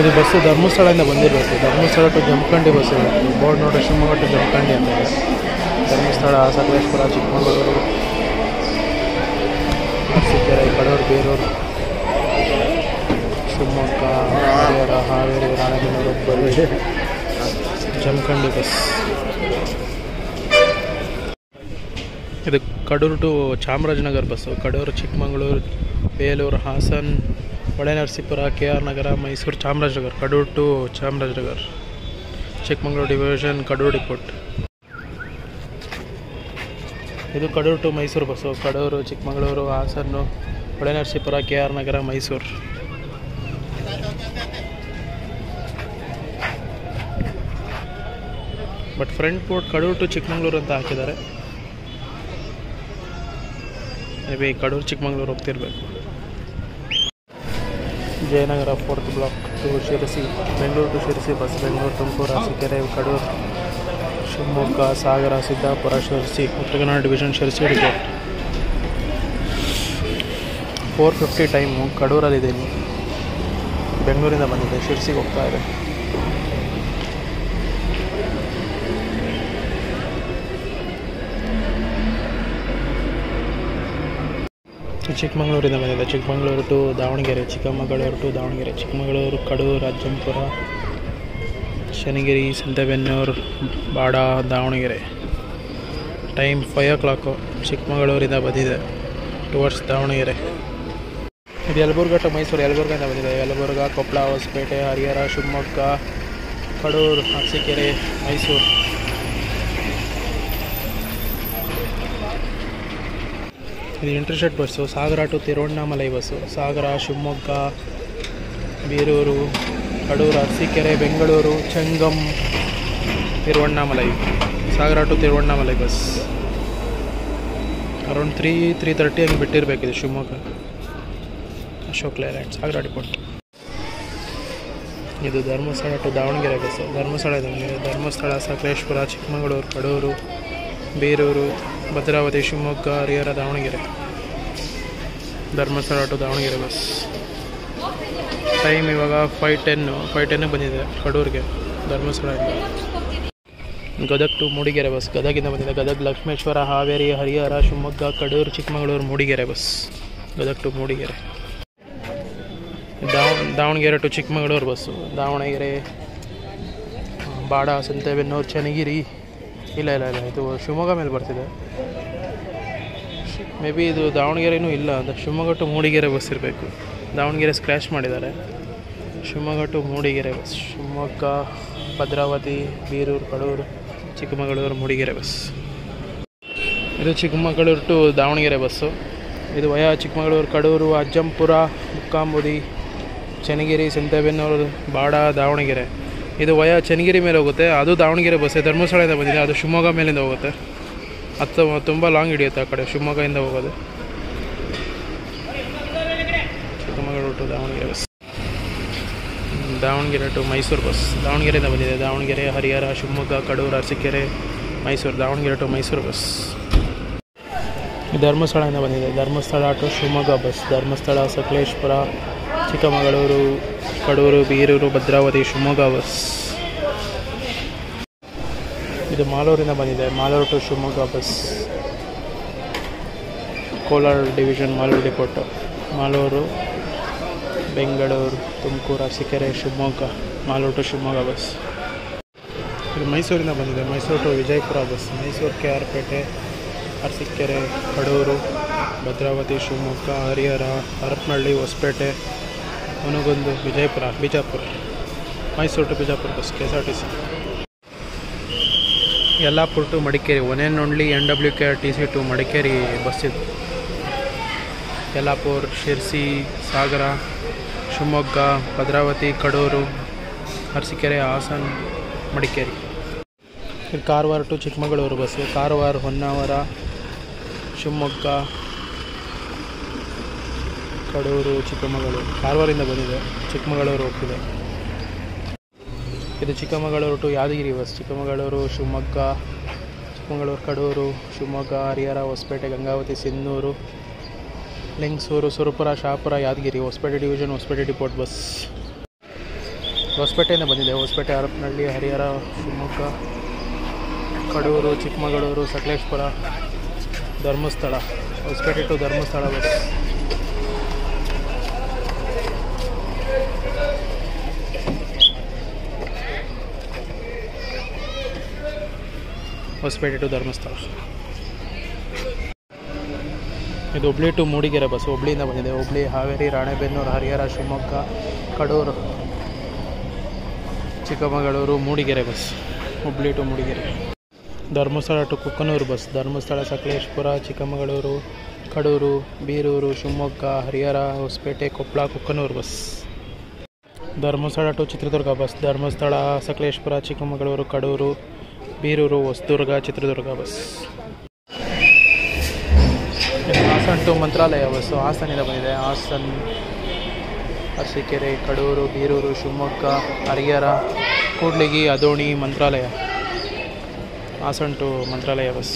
ಇದು ಬಸ್ ಧರ್ಮಸ್ಥಳದಿಂದ ಬಂದಿರಬೇಕು. ಧರ್ಮಸ್ಥಳ ಟು ಜಮಖಂಡಿ ಬಸ್ ಇದೆ. ಬೋರ್ಡ್ ನೋಡಿ ಶಿವಮೊಗ್ಗ ಟು ಜಮಖಂಡಿ ಅಂತ ಇದೆ. ಧರ್ಮಸ್ಥಳ, ಸಕಲೇಶ್ಪುರ, ಚಿಕ್ಕಮಗಳೂರು, ಸಿದ್ದರಾಯ, ಕಡೂರು, ಬೇರೂರು, ಶಿವಮೊಗ್ಗ, ಹಾವೇರಿ, ರಾಣೆಬೆನ್ನೂರು, ಹುಬ್ಬಳ್ಳಿ, ಜಮಖಂಡಿ ಬಸ್. ಇದು Kadur to Chamarajanagar bus. Kadur, Chikkamagaluru, Belur, Hassan, Holenarasipur, K R Nagar, Mysuru, Chamarajanagar. Kadur to Chamarajanagar, Chikkamagaluru division, Kadur deport. ಇದು Kadur to Mysuru bus. Kadur, Chikkamagaluru, ಹಾಸನ್ನು, Holenarasipur, K R Nagar, Mysuru. But front board Kadur to Chikkamagaluru ಅಂತ ಹಾಕಿದ್ದಾರೆ. ಮೇಬಿ ಕಡೂರು ಚಿಕ್ಕಮಗಳೂರು ಹೋಗ್ತಿರ್ಬೇಕು. Jayanagar fourth block to Sirsi, Bengaluru to Sirsi bus. Bengaluru, Tumakuru, Arsikere, Kadur, Shivamogga, Sagara, Siddapur, Sirsi, Uttara Kannada division, Sirsi deport. 4:50 time ಕಡೂರಲ್ಲಿದ್ದೀನಿ. ಬೆಂಗಳೂರಿಂದ ಬಂದಿದೆ, ಶಿರಸಿಗೆ ಹೋಗ್ತಾ ಇದೆ. ಚಿಕ್ಕಮಗಳೂರಿಂದ ಬಂದಿದೆ. Chikkamagaluru to Davanagere, Chikkamagaluru to Davanagere, Chikkamagaluru, Kadur, Ajjampura, Shanigiri, Sindhabennur, Bada, Davanagere. Time 5 o'clock. ಚಿಕ್ಕಮಗಳೂರಿಂದ ಬಂದಿದೆ ಟುವರ್ಡ್ಸ್ ದಾವಣಗೆರೆ. ಇದು ಯಲಬುರ್ಗ ಟು ಮೈಸೂರು. ಯಲಬುರ್ಗದಿಂದ ಬಂದಿದೆ. ಯಲಬುರ್ಗ, ಕೊಪ್ಪಳ, ಹೊಸಪೇಟೆ, ಹರಿಹರ, ಶಿವಮೊಗ್ಗ, ಕಡೂರು, ಅರಸೀಕೆರೆ, ಮೈಸೂರು. ಇದು intercity bus. Sagara to Tiruvannamalai bus. Sagara, Shivamogga, Birur, Kadur, Arsikere, Bengaluru, Chengam, Tiruvannamalai. Sagara to Tiruvannamalai bus around 3:30 ಹಂಗೆ ಬಿಟ್ಟಿರಬೇಕಿದೆ. ಶಿವಮೊಗ್ಗ ಅಶೋಕ್ ಲೇಲ್ಯಾಂಡ್, ಸಾಗರ ಡಿಪೋರ್ಟ್. ಇದು Dharmasthala to Davanagere bus. Dharmasthala, Sakleshpur, Chikkamagaluru, Kadur, Birur, Bhadravati, Shivamogga, Harihar, Davanagere. Dharmasthala to Davanagere bus time ಇವಾಗ 5:10 ಬಂದಿದೆ ಕಡೂರಿಗೆ. ಧರ್ಮಸ್ಥಳದಿಂದ ಗದಗ ಟು ಮೂಡಿಗೆರೆ ಬಸ್. ಗದಗಿಂದ ಬಂದಿದೆ. Gadag, Lakshmeshwar, Haveri, Harihar, Shivamogga, Kadur, Chikkamagaluru, Mudigere bus. Gadag to Mudigere. Davanagere to Chikkamagaluru bus. Davanagere, Bada, Santebennur, Channagiri. ಇಲ್ಲ, ಇದು ಶಿವಮೊಗ್ಗ ಮೇಲೆ ಬರ್ತಿದೆ. ಮೇ ಬಿ ಇದು ದಾವಣಗೆರೆನೂ ಇಲ್ಲ ಅಂದರೆ ಶಿವಮೊಗ್ಗ ಟು ಮೂಡಿಗೆರೆ ಬಸ್ ಇರಬೇಕು. ದಾವಣಗೆರೆ ಸ್ಕ್ರ್ಯಾಚ್ ಮಾಡಿದ್ದಾರೆ. Shivamogga to Mudigere bus. Shivamogga, Bhadravati, Birur, Kadur, Chikkamagaluru, Mudigere bus. ಇದು ಚಿಕ್ಕಮಗಳೂರು ಟು ದಾವಣಗೆರೆ ಬಸ್ಸು. ಇದು ವಯಾ ಚಿಕ್ಕಮಗಳೂರು, ಕಡೂರು, ಅಜ್ಜಂಪುರ, ಮುಕ್ಕಾಂಬುದಿ, ಚನ್ನಗಿರಿ, ಸಿಂಧಬೆನ್ನೂರು, ಬಾಡ, ದಾವಣಗೆರೆ. ಇದು ವಯಾ ಚನ್ನಗಿರಿ ಮೇಲೆ ಹೋಗುತ್ತೆ. ಅದು ದಾವಣಗೆರೆ ಬಸ್ಸೇ. ಧರ್ಮಸ್ಥಳದಿಂದ ಬಂದಿದೆ. ಅದು ಶಿವಮೊಗ್ಗ ಮೇಲಿಂದ ಹೋಗುತ್ತೆ. ಅದು ತುಂಬ ಲಾಂಗ್ ಹಿಡಿಯುತ್ತೆ ಆ ಕಡೆ ಶಿವಮೊಗ್ಗದಿಂದ ಹೋಗೋದು. Chikkamagaluru to Davanagere bus. Davanagere to Mysuru bus. ದಾವಣಗೆರೆಯಿಂದ ಬಂದಿದೆ. ದಾವಣಗೆರೆ, ಹರಿಹರ, ಶಿವಮೊಗ್ಗ, ಕಡೂರು, ಅರಸೀಕೆರೆ, ಮೈಸೂರು. Davanagere to Mysuru bus. ಧರ್ಮಸ್ಥಳದಿಂದ ಬಂದಿದೆ. Dharmasthala to Shivamogga bus. Dharmasthala, Sakleshpur, Chikkamagaluru, Kadur, Birur, Bhadravati, Shivamogga bus. ಇದು ಮಾಲೂರಿಂದ ಬಂದಿದೆ. Malur to Shivamogga bus. Kolar division, Malur deport. Malur, Bengaluru, Tumakuru, Arsikere, Shivamogga. Malur to Shivamogga bus. ಇದು ಮೈಸೂರಿಂದ ಬಂದಿದೆ. Mysuru to Vijayapura bus. Mysuru, K R Pete, Arsikere, Kadur, Bhadravati, Shivamogga, Harihar, Harapanahalli, Hosapete, ನನಗೊಂದು Bijapur. Mysuru to Bijapur bus, K S R T C. Yellapur to Madikeri. One and only NWKRTC to Madikeri bus ಇದು. ಯಲ್ಲಾಪುರ, ಶಿರ್ಸಿ, ಸಾಗರ, ಶಿವಮೊಗ್ಗ, ಭದ್ರಾವತಿ, ಕಡೂರು, ಅರಸೀಕೆರೆ, ಹಾಸನ, ಮಡಿಕೇರಿ. ಇದು ಕಾರವಾರ ಟು ಚಿಕ್ಕಮಗಳೂರು ಬಸ್ಸು. ಕಾರವಾರ, ಹೊನ್ನಾವರ, ಶಿವಮೊಗ್ಗ, ಕಡೂರು, ಚಿಕ್ಕಮಗಳೂರು. ಕಾರವಾರಿಂದ ಬಂದಿದೆ. ಚಿಕ್ಕಮಗಳೂರು ಹೋಗ್ತಿದೆ. ಇದು Chikkamagaluru to Yadgir bus. Chikkamagaluru, Shivamogga, Chikkamagaluru, Kadur, Shivamogga, Harihar, Hosapete, Gangavathi, Sinnur, Lingasuru, Surapura, Shahapur, Yadgir. Hosapete division, Hosapete deport bus. ಹೊಸಪೇಟೆಯಿಂದ ಬಂದಿದೆ. Hosapete, Harapanahalli, Harihar, Shivamogga, Kadur, Chikkamagaluru, Sakleshpur, Dharmasthala. Hosapete to Dharmasthala bus. Hosapete to Dharmasthala. ಇದು ಹುಬ್ಳಿ ಟು ಮೂಡಿಗೆರೆ ಬಸ್. ಹುಬ್ಳಿಯಿಂದ ಬಂದಿದೆ. Hubli, Haveri, Ranebennur, Harihar, Shivamogga, Kadur, Chikkamagaluru, Mudigere bus. Hubli to Mudigere. Dharmasthala to Kukanoor bus. Dharmasthala, Sakleshpur, Chikkamagaluru, Kadur, Birur, Shivamogga, Harihar, Hosapete, Koppal, Kukanoor bus. Dharmasthala to Chitradurga bus. Dharmasthala, Sakleshpur, Chikkamagaluru, Kadur, Birur, Hosadurga, Chitradurga bus. Hassan to Mantralaya bus. ಹಾಸನಿಂದ ಬಂದಿದೆ. ಹಾಸನ್, ಅರಸೀಕೆರೆ, ಕಡೂರು, ಬೀರೂರು, ಶಿವಮೊಗ್ಗ, ಹರಿಹರ, ಕೂಡ್ಲಿಗಿ, ಅದೋಣಿ, ಮಂತ್ರಾಲಯ. Hassan to Mantralaya bus.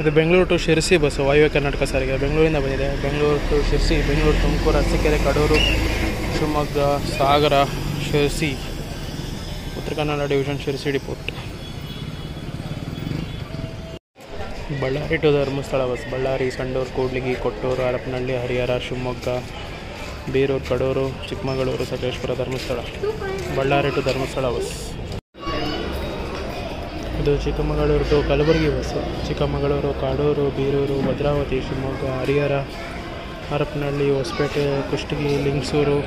ಇದು ಬೆಂಗಳೂರು ಟು ಶಿರ್ಸಿ ಬಸ್ಸು. ವಾಯುವ್ಯ ಕರ್ನಾಟಕ ಸಾರಿಗೆ. ಬೆಂಗಳೂರಿಂದ ಬಂದಿದೆ. Bengaluru to Sirsi. Bengaluru, Tumakuru, Arsikere, Kadur, Shivamogga, Sagar, Sirsi, Uttara Kannada division, Sirsi deport. Ballari to Dharmasthala bus. Ballari, Sandur, Kudligi, Kottur, Harapanahalli, Harihar, Shivamogga, Birur, Kadur, Chikkamagaluru, Sakleshpur, Dharmasthala. Ballari to Dharmasthala bus. ಇದು Chikkamagaluru to Kalaburagi bus. Chikkamagaluru, Kadur, Birur, Bhadravati, Shivamogga, Harihar, Harapanahalli, Hosapete, Kushtagi, Lingasuru,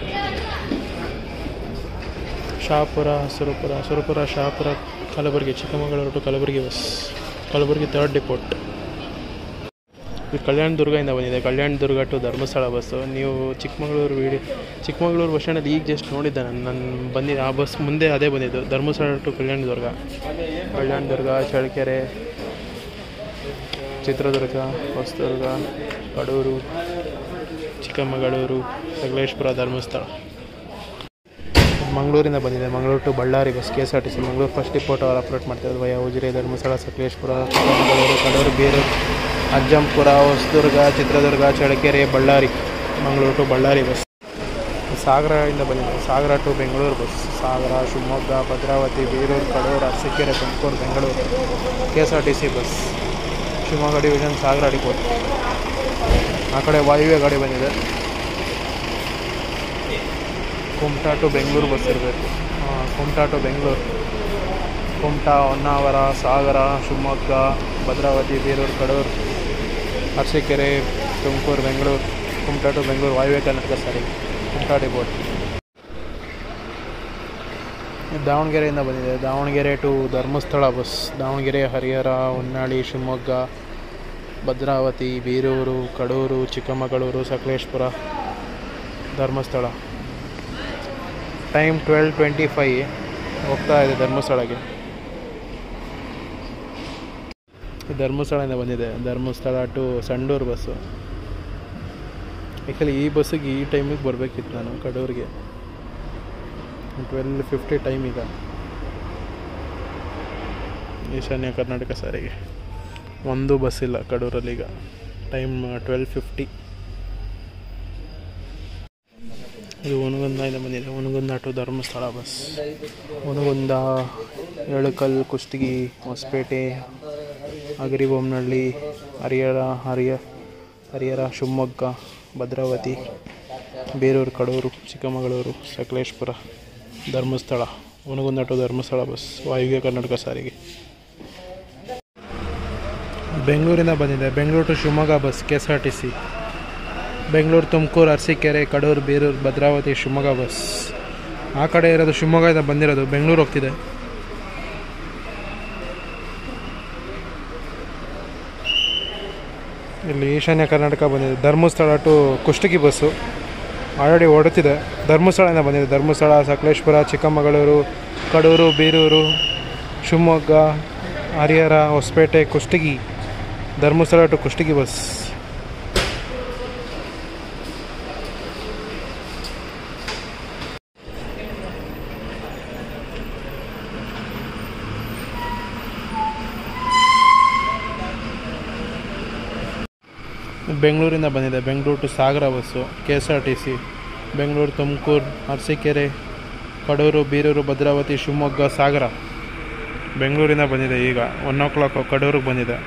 Shahapur, Surapura. Surapura, Shahapur, Kalaburagi. Chikkamagaluru to Kalaburagi bus. Kalaburagi third deport. ಇದು ಕಲ್ಯಾಣ ದುರ್ಗದಿಂದ ಬಂದಿದೆ. ಕಲ್ಯಾಣ ದುರ್ಗ ಟು ಧರ್ಮಸ್ಥಳ ಬಸ್ಸು. ನೀವು ಚಿಕ್ಕಮಗಳೂರು ಚಿಕ್ಕಮಗಳೂರು ಬಸ್ ಸ್ಟ್ಯಾಂಡಲ್ಲಿ ಈಗ ಜಸ್ಟ್ ನೋಡಿದ್ದೆ ನಾನು ಬಂದಿದ್ದೆ. ಆ ಬಸ್ ಮುಂದೆ ಅದೇ ಬಂದಿದ್ದು. ಧರ್ಮಸ್ಥಳ ಟು ಕಲ್ಯಾಣ ದುರ್ಗ. ಕಲ್ಯಾಣ ದುರ್ಗ, ಚಳ್ಳಕೆರೆ, ಚಿತ್ರದುರ್ಗ, ಹೊಸದುರ್ಗ, ಕಡೂರು, ಚಿಕ್ಕಮಗಳೂರು, ಸಕಲೇಶಪುರ, ಧರ್ಮಸ್ಥಳ. ಮಂಗಳೂರಿಂದ ಬಂದಿದೆ. Mangaluru to Ballari bus. K S R T C. Mangaluru first deport ಅವ್ರು ಆಪ್ರೇಟ್ ಮಾಡ್ತಾರೆ. Via Ujire, Dharmasthala, Sakleshpur, Chikkamagaluru, Kadur, Birur, Ajjampura, Hosadurga, Chitradurga, Challakere, Ballari. Mangaluru to Ballari bus. ಸಾಗರದಿಂದ ಬಂದಿದೆ. Sagar to Bengaluru bus. Sagar, Shivamogga, Bhadravati, Birur, Kadur, Arsikere, Tumakuru, Bengaluru. K S R T C bus. Shivamogga division, Sagar deport. ಆ ಕಡೆ ವಾಯುವ್ಯ ಗಾಡಿ ಬಂದಿದೆ. ಕುಮಟಾ ಟು ಬೆಂಗಳೂರು ಬಸ್ ಇರಬೇಕು. ಕುಮಟಾ ಟು ಬೆಂಗಳೂರು. ಕುಮಟಾ, ಹೊನ್ನಾವರ, ಸಾಗರ, ಶಿವಮೊಗ್ಗ, ಭದ್ರಾವತಿ, ಬೀರೂರು, ಕಡೂರು, ಅರಸೀಕೆರೆ, ತುಮಕೂರು, ಬೆಂಗಳೂರು. ಕುಮಟಾ ಟು ಬೆಂಗಳೂರು, ವಾಯುವ್ಯ ಕರ್ನಾಟಕ ಸಾರಿಗೆ. ಕುಮಟಾ ಡಿಪೋರ್ಟ್. ದಾವಣಗೆರೆಯಿಂದ ಬಂದಿದೆ. Davanagere to Dharmasthala bus. Davanagere, Harihar, Honnali, Shivamogga, Bhadravati, Birur, Kadur, Chikkamagaluru, Sakleshpur, Dharmasthala. Time 12:25 ಹೋಗ್ತಾ ಇದೆ ಧರ್ಮಸ್ಥಳಕ್ಕೆ. ಧರ್ಮಸ್ಥಳದಿಂದ ಬಂದಿದೆ. Dharmasthala to Sandur bus. Actually ಈ ಬಸ್ಸಿಗೆ ಈ ಟೈಮಿಗೆ ಬರಬೇಕಿತ್ತು ನಾನು ಕಡೂರಿಗೆ. 12:50 ಟೈಮ್ ಈಗ. ಈಶಾನ್ಯ ಕರ್ನಾಟಕ ಸಾರಿಗೆ. ಒಂದು ಬಸ್ ಇಲ್ಲ ಕಡೂರಲ್ಲಿ ಈಗ. ಟೈಮ್ 12:50. ಇದು ಹುನಗುಂದದಿಂದ ಬಂದಿದೆ. Hungund to Dharmasthala bus. Hungund, Ilkal, Kushtagi, Hosapete, Hagaribommanahalli, Harihar, Shivamogga, Bhadravati, Birur, Kadur, Chikkamagaluru, Sakleshpur, Dharmasthala. Hungund to Dharmasthala bus. ವಾಯುವ್ಯ ಕರ್ನಾಟಕ ಸಾರಿಗೆ. ಬೆಂಗಳೂರಿಂದ ಬಂದಿದೆ. Bengaluru to Shivamogga bus. K S R T C. Bengaluru, Tumakuru, Arsikere, Kadur, Birur, Bhadravati, Shivamogga bus. ಆ ಕಡೆ ಇರೋದು ಶಿವಮೊಗ್ಗದಿಂದ ಬಂದಿರೋದು. ಬೆಂಗಳೂರು ಹೋಗ್ತಿದೆ. ಇಲ್ಲಿ ಈಶಾನ್ಯ ಕರ್ನಾಟಕ ಬಂದಿದೆ. Dharmasthala to Kushtagi bus already ಹೊರಡ್ತಿದೆ. ಧರ್ಮಸ್ಥಳದಿಂದ ಬಂದಿದೆ. ಧರ್ಮಸ್ಥಳ, ಸಕಲೇಶಪುರ, ಚಿಕ್ಕಮಗಳೂರು, ಕಡೂರು, ಬೀರೂರು, ಶಿವಮೊಗ್ಗ, ಹರಿಹರ, ಹೊಸಪೇಟೆ, ಕುಷ್ಟಗಿ. Dharmasthala to Kushtagi bus. ಬೆಂಗಳೂರಿಂದ ಬಂದಿದೆ. Bengaluru to Sagar bus. K S R T C. Bengaluru Tumakuru Arsikere Kadur Birur Bhadravati Shivamogga Sagar ಬೆಂಗಳೂರಿನ ಬಂದಿದೆ. ಈಗ 1 o'clock ಕಡೂರಿಗೆ ಬಂದಿದೆ.